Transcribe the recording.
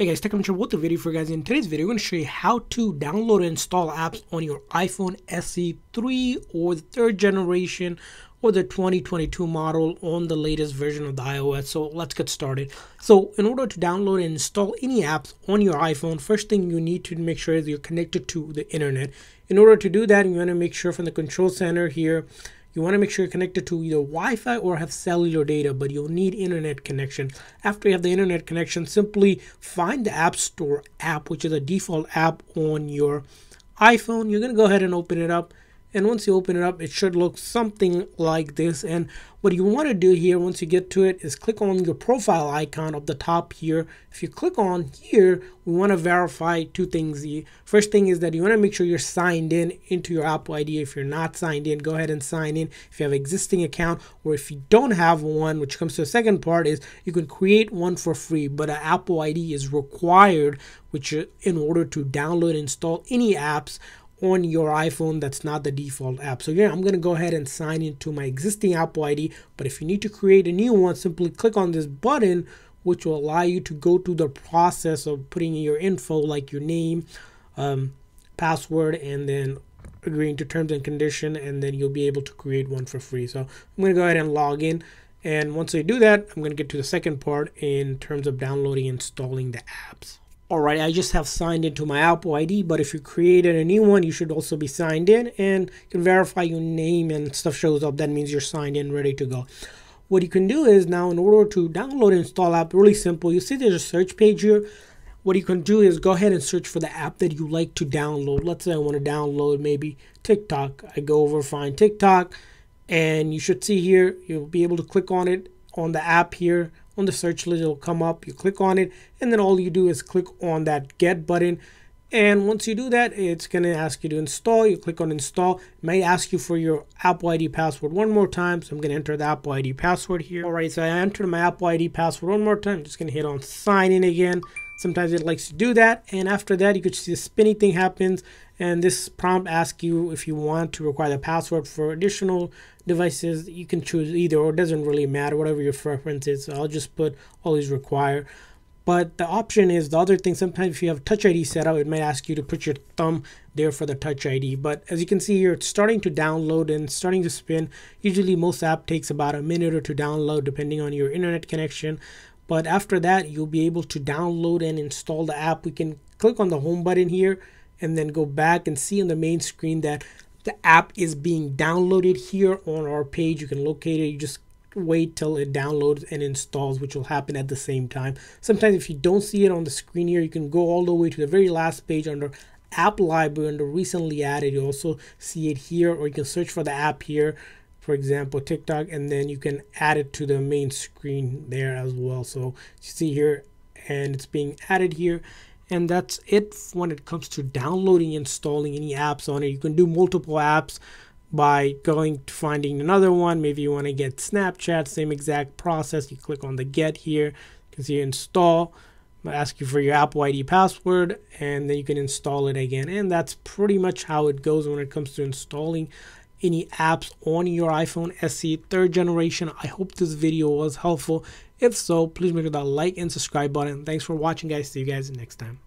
Hey guys, Technomentary with the video for you guys. In today's video, I'm going to show you how to download and install apps on your iPhone SE 3 or the 3rd generation or the 2022 model on the latest version of the iOS. So let's get started. So in order to download and install any apps on your iPhone, first thing you need to make sure is you're connected to the internet. In order to do that, you want to make sure from the control center here, you want to make sure you're connected to either Wi-Fi or have cellular data, but you'll need internet connection. After you have the internet connection, simply find the App Store app, which is a default app on your iPhone. You're going to go ahead and open it up. And once you open it up, it should look something like this. And what you want to do here, once you get to it, is click on your profile icon up the top here. If you click on here, we want to verify two things. The first thing is that you want to make sure you're signed in into your Apple ID. If you're not signed in, go ahead and sign in if you have an existing account, or if you don't have one, which comes to the second part, is you can create one for free, but an Apple ID is required, which in order to download and install any apps on your iPhone that's not the default app. So yeah, I'm going to go ahead and sign into my existing Apple ID, but if you need to create a new one, simply click on this button, which will allow you to go through the process of putting in your info like your name, password, and then agreeing to terms and condition, and then you'll be able to create one for free. So I'm going to go ahead and log in, and once I do that, I'm going to get to the second part in terms of downloading and installing the apps. Alright, I just have signed into my Apple ID, but if you created a new one, you should also be signed in, and you can verify your name and stuff shows up. That means you're signed in, ready to go. What you can do is now, in order to download and install app, really simple. You see there's a search page here. What you can do is go ahead and search for the app that you like to download. Let's say I want to download maybe TikTok. I go over, find TikTok, and you should see here, you'll be able to click on it on the app here. On the search list, it'll come up. You click on it, and then all you do is click on that get button, and once you do that, it's going to ask you to install. You click on install. It may ask you for your Apple ID password one more time, so I'm going to enter the Apple ID password here. Alright, so I entered my Apple ID password one more time. I'm just going to hit on sign in again. Sometimes it likes to do that, and after that, you could see the spinny thing happens, and this prompt asks you if you want to require the password for additional devices. You can choose either, or it doesn't really matter, whatever your preference is. So I'll just put always require. But the option is the other thing. Sometimes if you have Touch ID set up, it might ask you to put your thumb there for the Touch ID. But as you can see here, it's starting to download and starting to spin. Usually most app takes about a minute or two to download, depending on your internet connection. But after that, you'll be able to download and install the app. We can click on the home button here and then go back and see on the main screen that the app is being downloaded here on our page. You can locate it. You just wait till it downloads and installs, which will happen at the same time. Sometimes if you don't see it on the screen here, you can go all the way to the very last page under App Library, under recently added. You also see it here, or you can search for the app here. For example, TikTok, and then you can add it to the main screen there as well. So you see here, and it's being added here, and that's it when it comes to downloading, installing any apps on it. You can do multiple apps by going to finding another one. Maybe you want to get Snapchat, same exact process. You click on the get here, you can see install. I'll ask you for your Apple ID password, and then you can install it again. And that's pretty much how it goes when it comes to installing any apps on your iPhone SE 3rd generation. I hope this video was helpful. If so, please make sure that like and subscribe button. Thanks for watching, guys. See you guys next time.